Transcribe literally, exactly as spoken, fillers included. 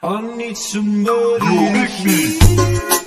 I need somebody to hear.